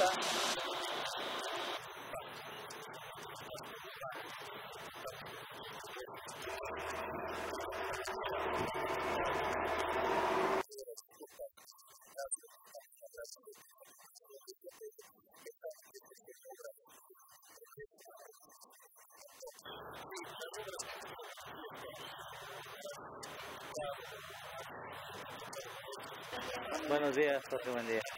Gracias. Buenos días, José, buen día.